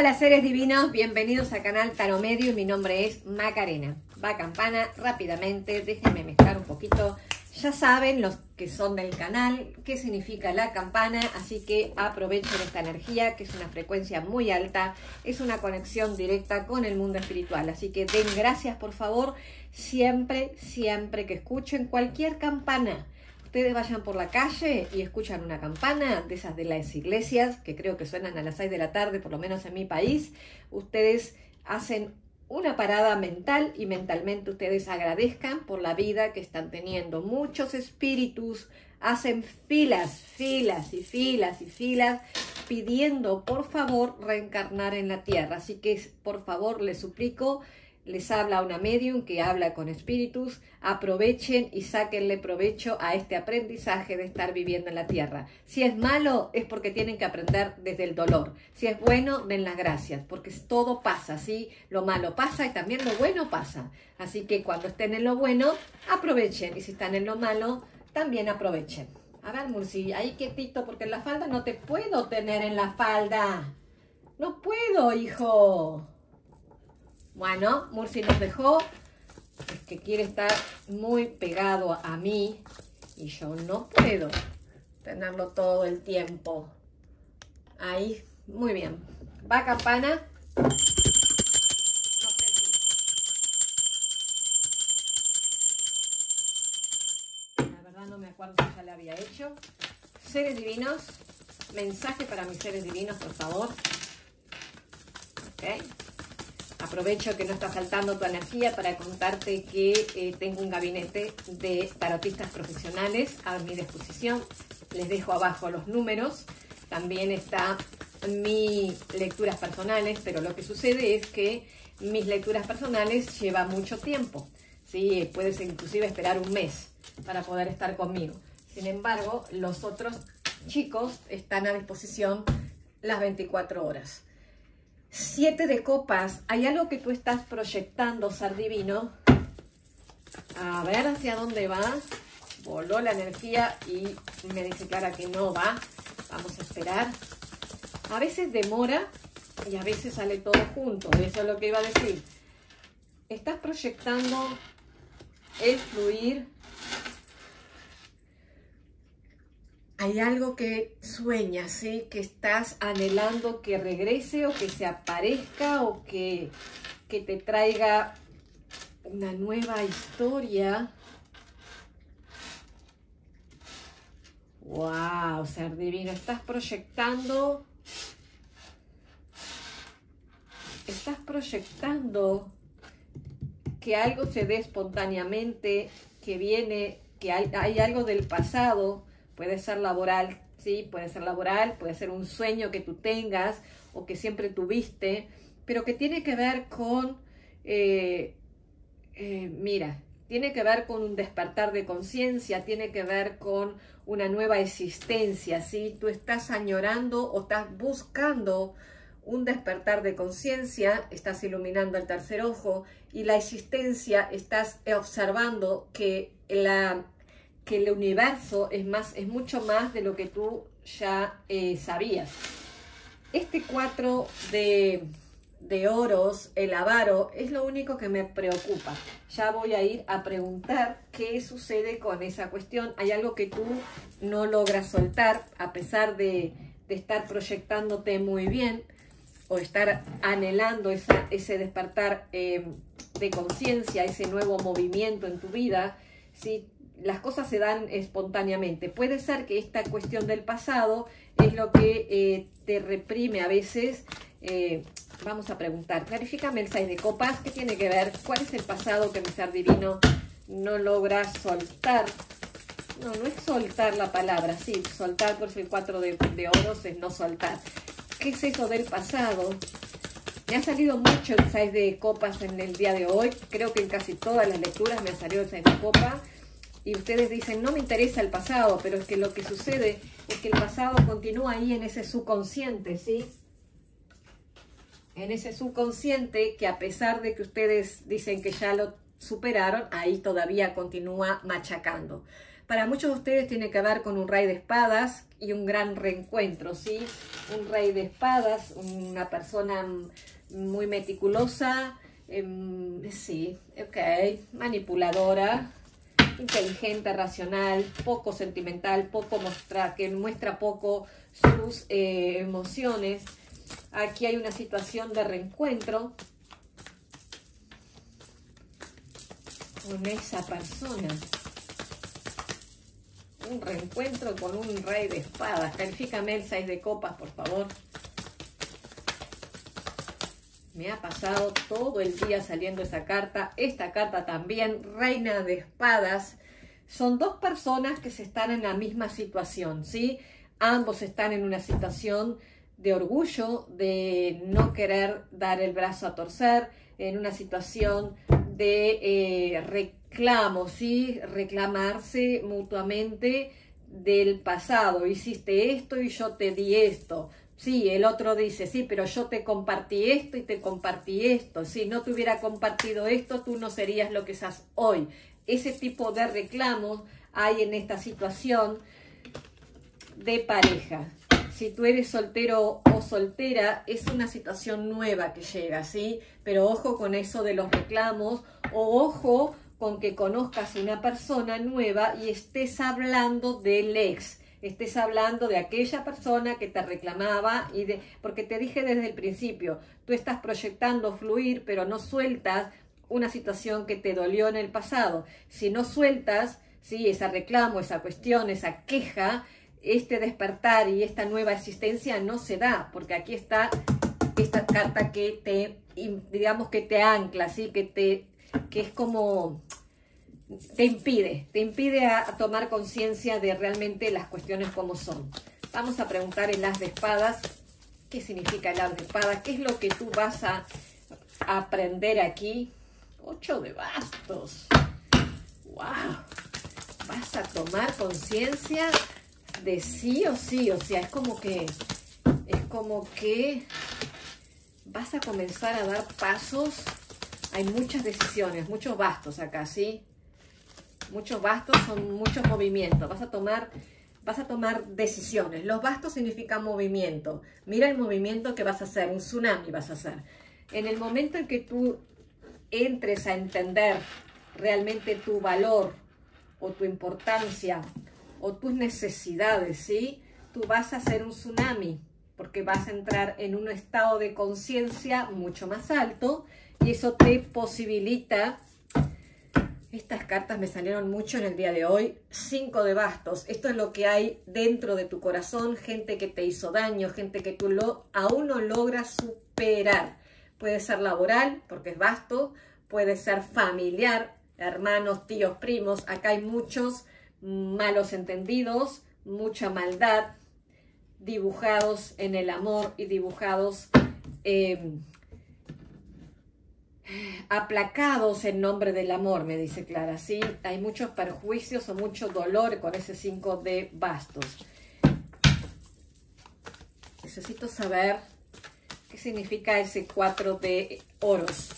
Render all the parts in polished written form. Hola seres divinos, bienvenidos al canal Tarot Medium. Mi nombre es Macarena. Va campana rápidamente, déjenme mezclar un poquito. Ya saben los que son del canal qué significa la campana, así que aprovechen esta energía que es una frecuencia muy alta, es una conexión directa con el mundo espiritual, así que den gracias por favor siempre, siempre que escuchen cualquier campana. Ustedes vayan por la calle y escuchan una campana de esas de las iglesias, que creo que suenan a las 6 de la tarde, por lo menos en mi país. Ustedes hacen una parada mental y mentalmente ustedes agradezcan por la vida que están teniendo. Muchos espíritus hacen filas, filas y filas y filas pidiendo por favor reencarnar en la tierra. Así que por favor les suplico. Les habla una medium que habla con espíritus. Aprovechen y sáquenle provecho a este aprendizaje de estar viviendo en la tierra. Si es malo, es porque tienen que aprender desde el dolor. Si es bueno, den las gracias, porque todo pasa, ¿sí? Lo malo pasa y también lo bueno pasa. Así que cuando estén en lo bueno, aprovechen. Y si están en lo malo, también aprovechen. A ver, Murci, ahí quietito, porque en la falda no te puedo tener en la falda. No puedo, hijo. Bueno, Murci nos dejó, es que quiere estar muy pegado a mí y yo no puedo tenerlo todo el tiempo. Ahí, muy bien. Va campana. No sé si... La verdad no me acuerdo si ya la había hecho. Seres divinos, mensaje para mis seres divinos, por favor. Ok. Aprovecho que no está faltando tu energía para contarte que tengo un gabinete de tarotistas profesionales a mi disposición. Les dejo abajo los números. También está mis lecturas personales, pero lo que sucede es que mis lecturas personales llevan mucho tiempo. ¿Sí? Puedes inclusive esperar un mes para poder estar conmigo. Sin embargo, los otros chicos están a disposición las 24 horas. 7 de copas, hay algo que tú estás proyectando, ser divino. A ver hacia dónde va. Voló la energía y me dice Clara que no va. Vamos a esperar. A veces demora y a veces sale todo junto. Eso es lo que iba a decir. Estás proyectando el fluir. Hay algo que sueñas, ¿sí? Que estás anhelando que regrese o que se aparezca o que te traiga una nueva historia. ¡Wow! Ser divino, estás proyectando que algo se dé espontáneamente, que viene, que hay algo del pasado. Puede ser laboral, ¿sí? Puede ser laboral, puede ser un sueño que tú tengas o que siempre tuviste, pero que tiene que ver con, mira, tiene que ver con un despertar de conciencia, tiene que ver con una nueva existencia, ¿sí? Tú estás añorando o estás buscando un despertar de conciencia, estás iluminando el tercer ojo y la existencia, estás observando que el universo es mucho más de lo que tú ya sabías. Este 4 de oros, el avaro, es lo único que me preocupa. Ya voy a ir a preguntar qué sucede con esa cuestión. Hay algo que tú no logras soltar, a pesar de estar proyectándote muy bien o estar anhelando ese despertar de conciencia, ese nuevo movimiento en tu vida, ¿sí? Las cosas se dan espontáneamente. Puede ser que esta cuestión del pasado es lo que te reprime a veces. Vamos a preguntar. Clarifícame el 6 de copas. ¿Qué tiene que ver? ¿Cuál es el pasado que mi ser divino no logra soltar? No, no es soltar la palabra. Sí, soltar por el 4 de oros es no soltar. ¿Qué es eso del pasado? Me ha salido mucho el 6 de copas en el día de hoy. Creo que en casi todas las lecturas me salió el 6 de copas. Y ustedes dicen, no me interesa el pasado, pero es que lo que sucede es que el pasado continúa ahí en ese subconsciente, ¿sí? En ese subconsciente que a pesar de que ustedes dicen que ya lo superaron, ahí todavía continúa machacando. Para muchos de ustedes tiene que ver con un rey de espadas y un gran reencuentro, ¿sí? Un rey de espadas, una persona muy meticulosa, sí, ok, manipuladora, inteligente, racional, poco sentimental, poco que muestra poco sus emociones. Aquí hay una situación de reencuentro con esa persona. Un reencuentro con un rey de espadas. Califícame el 6 de copas, por favor. Me ha pasado todo el día saliendo esa carta. Esta carta también, reina de espadas. Son dos personas que se están en la misma situación, ¿sí? Ambos están en una situación de orgullo, de no querer dar el brazo a torcer, en una situación de reclamo, ¿sí? Reclamarse mutuamente del pasado. Hiciste esto y yo te di esto. Sí, el otro dice, sí, pero yo te compartí esto y te compartí esto. Si no te hubiera compartido esto, tú no serías lo que estás hoy. Ese tipo de reclamos hay en esta situación de pareja. Si tú eres soltero o soltera, es una situación nueva que llega, ¿sí? Pero ojo con eso de los reclamos, o ojo con que conozcas una persona nueva y estés hablando del ex. Estés hablando de aquella persona que te reclamaba y porque te dije desde el principio, tú estás proyectando fluir, pero no sueltas una situación que te dolió en el pasado. Si no sueltas, ¿sí?, ese reclamo, esa cuestión, esa queja, este despertar y esta nueva existencia no se da, porque aquí está esta carta que te, digamos, que te ancla, ¿sí?, que es como... Te impide a tomar conciencia de realmente las cuestiones como son. Vamos a preguntar el as de espadas. ¿Qué significa el as de espadas? ¿Qué es lo que tú vas a aprender aquí? 8 de bastos. ¡Wow! Vas a tomar conciencia de sí o sí. O sea, es como que vas a comenzar a dar pasos. Hay muchas decisiones, muchos bastos acá, ¿sí? Muchos bastos son muchos movimientos. Vas a tomar decisiones. Los bastos significan movimiento. Mira el movimiento que vas a hacer, un tsunami vas a hacer. En el momento en que tú entres a entender realmente tu valor o tu importancia o tus necesidades, ¿sí?, tú vas a hacer un tsunami, porque vas a entrar en un estado de conciencia mucho más alto y eso te posibilita... Estas cartas me salieron mucho en el día de hoy. 5 de bastos. Esto es lo que hay dentro de tu corazón. Gente que te hizo daño, gente que tú aún no logras superar. Puede ser laboral, porque es basto. Puede ser familiar, hermanos, tíos, primos. Acá hay muchos malos entendidos, mucha maldad, dibujados en el amor y dibujados... aplacados en nombre del amor, me dice Clara, ¿sí? Hay muchos perjuicios o mucho dolor con ese 5 de bastos. Necesito saber qué significa ese 4 de oros.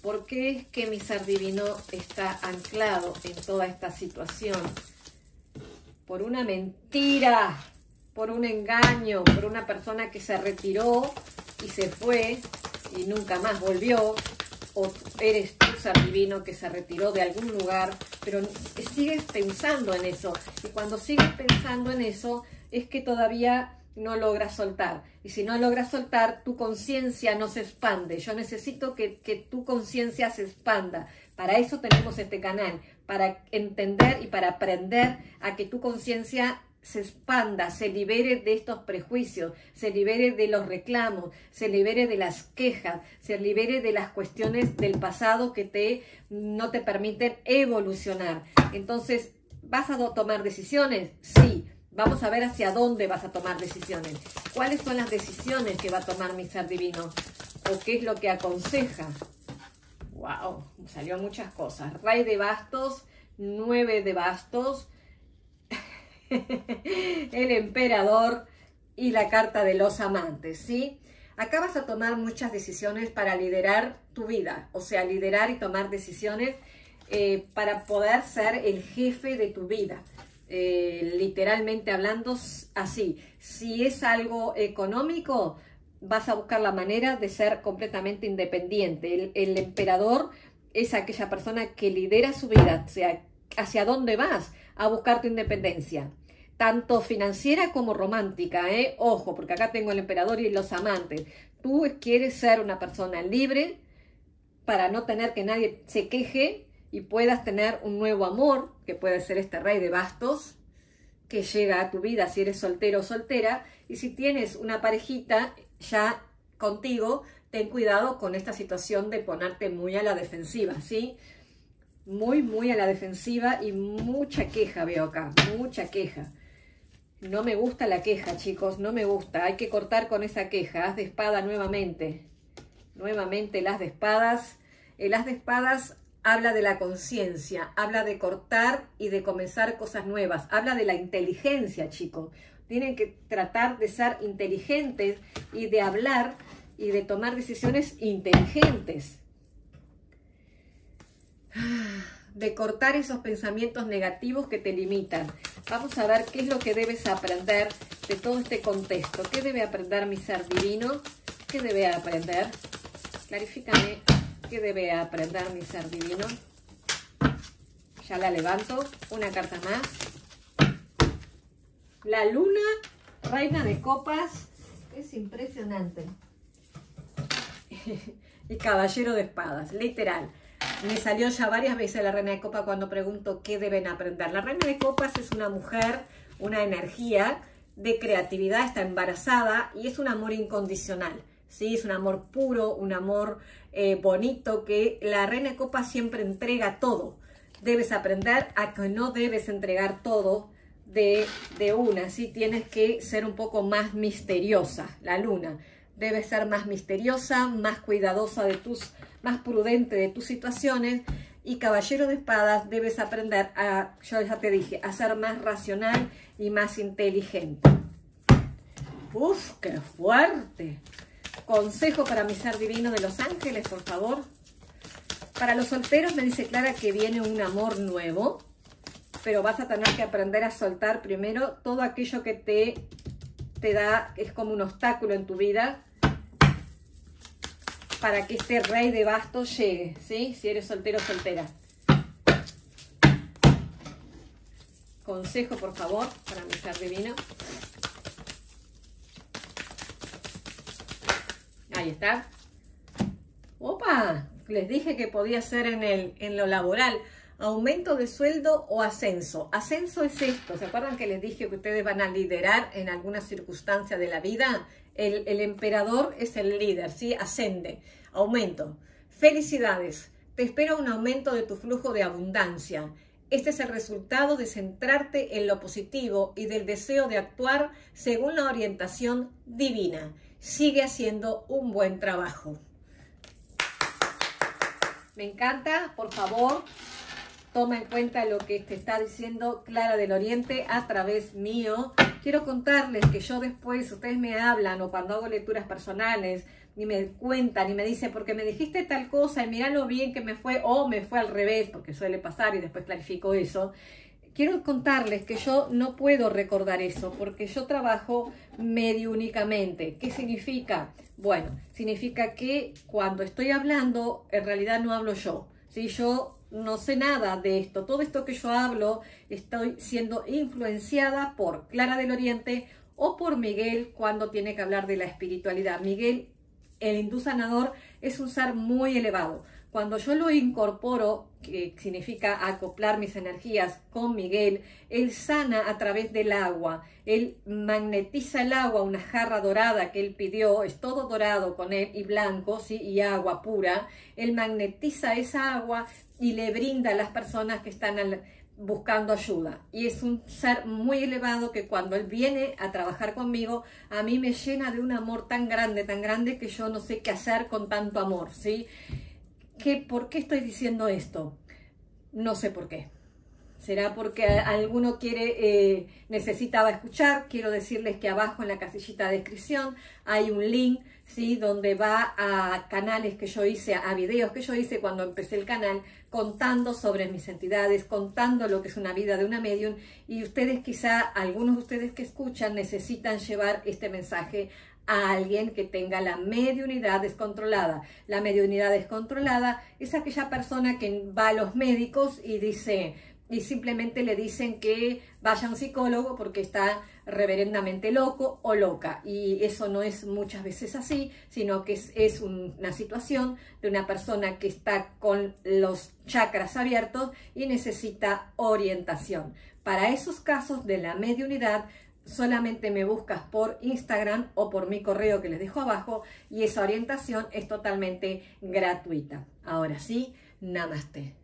¿Por qué es que mi ser divino está anclado en toda esta situación? Por una mentira, por un engaño, por una persona que se retiró y se fue y nunca más volvió, o eres tú, ser divino, que se retiró de algún lugar, pero sigues pensando en eso, y cuando sigues pensando en eso, es que todavía no logras soltar, y si no logras soltar, tu conciencia no se expande. Yo necesito que tu conciencia se expanda. Para eso tenemos este canal, para entender y para aprender a que tu conciencia se expanda, se libere de estos prejuicios, se libere de los reclamos, se libere de las quejas, se libere de las cuestiones del pasado que no te permiten evolucionar. Entonces, ¿vas a tomar decisiones? Sí. Vamos a ver hacia dónde vas a tomar decisiones. ¿Cuáles son las decisiones que va a tomar mi ser divino? ¿O qué es lo que aconseja? ¡Wow! Salió muchas cosas. Rey de bastos, 9 de bastos, el emperador y la carta de los amantes, ¿sí? Acá vas a tomar muchas decisiones para liderar tu vida, o sea, liderar y tomar decisiones para poder ser el jefe de tu vida. Literalmente hablando así, si es algo económico, vas a buscar la manera de ser completamente independiente. El emperador es aquella persona que lidera su vida, o sea, hacia dónde vas a buscar tu independencia, tanto financiera como romántica, ¿eh? Ojo, porque acá tengo el emperador y los amantes. Tú quieres ser una persona libre para no tener que nadie se queje y puedas tener un nuevo amor, que puede ser este rey de bastos que llega a tu vida si eres soltero o soltera. Y si tienes una parejita ya contigo, ten cuidado con esta situación de ponerte muy a la defensiva, ¿sí? Muy a la defensiva y mucha queja veo acá, mucha queja. No me gusta la queja, chicos, no me gusta. Hay que cortar con esa queja. Haz de espada nuevamente. Nuevamente el haz de espadas. El haz de espadas habla de la conciencia, habla de cortar y de comenzar cosas nuevas, habla de la inteligencia, chicos. Tienen que tratar de ser inteligentes y de hablar y de tomar decisiones inteligentes. De cortar esos pensamientos negativos que te limitan. Vamos a ver qué es lo que debes aprender de todo este contexto. ¿Qué debe aprender mi ser divino? ¿Qué debe aprender? Clarifícame. ¿Qué debe aprender mi ser divino? Ya la levanto. Una carta más. La luna, reina de copas. Es impresionante. Y caballero de espadas, literal. Me salió ya varias veces la reina de copas cuando pregunto qué deben aprender. La reina de copas es una mujer, una energía de creatividad, está embarazada y es un amor incondicional. Sí, es un amor puro, un amor bonito, que la reina de copas siempre entrega todo. Debes aprender a que no debes entregar todo de una, ¿sí? Tienes que ser un poco más misteriosa, la luna. Debes ser más misteriosa, más cuidadosa de tus, más prudente de tus situaciones. Y caballero de espadas, debes aprender a, yo ya te dije, a ser más racional y más inteligente. ¡Uf, qué fuerte! Consejo para mi ser divino de los ángeles, por favor. Para los solteros me dice Clara que viene un amor nuevo, pero vas a tener que aprender a soltar primero todo aquello que te da, es como un obstáculo en tu vida, para que este rey de bastos llegue, ¿sí? Si eres soltero o soltera. Consejo, por favor, para mi ser divino. Ahí está. ¡Opa! Les dije que podía ser en lo laboral. Aumento de sueldo o ascenso. Ascenso es esto. ¿Se acuerdan que les dije que ustedes van a liderar en alguna circunstancia de la vida? El emperador es el líder, ¿sí? Ascende. Aumento. Felicidades. Te espera un aumento de tu flujo de abundancia. Este es el resultado de centrarte en lo positivo y del deseo de actuar según la orientación divina. Sigue haciendo un buen trabajo. Me encanta, por favor, toma en cuenta lo que te está diciendo Clara del Oriente a través mío. Quiero contarles que yo después, ustedes me hablan o cuando hago lecturas personales, ni me cuentan y me dicen, porque me dijiste tal cosa y mirá lo bien que me fue, o me fue al revés, porque suele pasar y después clarifico eso. Quiero contarles que yo no puedo recordar eso porque yo trabajo mediúnicamente. ¿Qué significa? Bueno, significa que cuando estoy hablando, en realidad no hablo yo. ¿Sí? Yo no sé nada de esto. Todo esto que yo hablo, estoy siendo influenciada por Clara del Oriente o por Miguel cuando tiene que hablar de la espiritualidad. Miguel, el hindú sanador, es un ser muy elevado. Cuando yo lo incorporo, que significa acoplar mis energías con Miguel, él sana a través del agua, él magnetiza el agua, una jarra dorada que él pidió, es todo dorado con él y blanco, ¿sí? Y agua pura, él magnetiza esa agua y le brinda a las personas que están buscando ayuda. Y es un ser muy elevado que cuando él viene a trabajar conmigo, a mí me llena de un amor tan grande que yo no sé qué hacer con tanto amor, ¿sí? ¿Por qué estoy diciendo esto? No sé por qué. Será porque alguno quiere, necesitaba escuchar. Quiero decirles que abajo en la casillita de descripción hay un link, ¿sí?, donde va a canales que yo hice, a videos que yo hice cuando empecé el canal, contando sobre mis entidades, contando lo que es una vida de una medium. Y ustedes, quizá algunos de ustedes que escuchan, necesitan llevar este mensaje a alguien que tenga la mediunidad descontrolada. La mediunidad descontrolada es aquella persona que va a los médicos y dice... y simplemente le dicen que vaya a un psicólogo porque está reverendamente loco o loca. Y eso no es muchas veces así, sino que es una situación de una persona que está con los chakras abiertos y necesita orientación. Para esos casos de la mediunidad, solamente me buscas por Instagram o por mi correo que les dejo abajo, y esa orientación es totalmente gratuita. Ahora sí, namaste.